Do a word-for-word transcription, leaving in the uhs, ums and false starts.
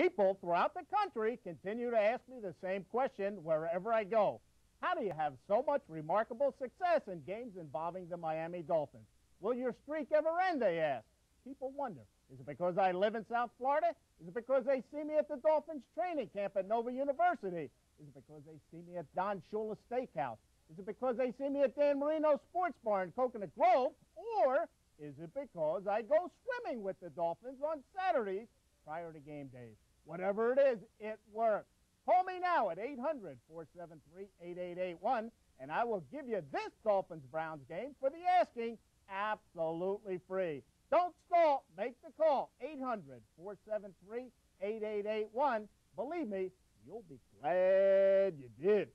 People throughout the country continue to ask me the same question wherever I go. How do you have so much remarkable success in games involving the Miami Dolphins? Will your streak ever end, they ask. People wonder, is it because I live in South Florida? Is it because they see me at the Dolphins training camp at Nova University? Is it because they see me at Don Shula Steakhouse? Is it because they see me at Dan Marino Sports Bar in Coconut Grove? Or is it because I go swimming with the Dolphins on Saturdays prior to game days? Whatever it is, it works. Call me now at eight hundred, four seven three, eight eight eight one, and I will give you this Dolphins-Browns game for the asking absolutely free. Don't stall. Make the call. eight hundred, four seven three, eight eight eight one. Believe me, you'll be glad you did.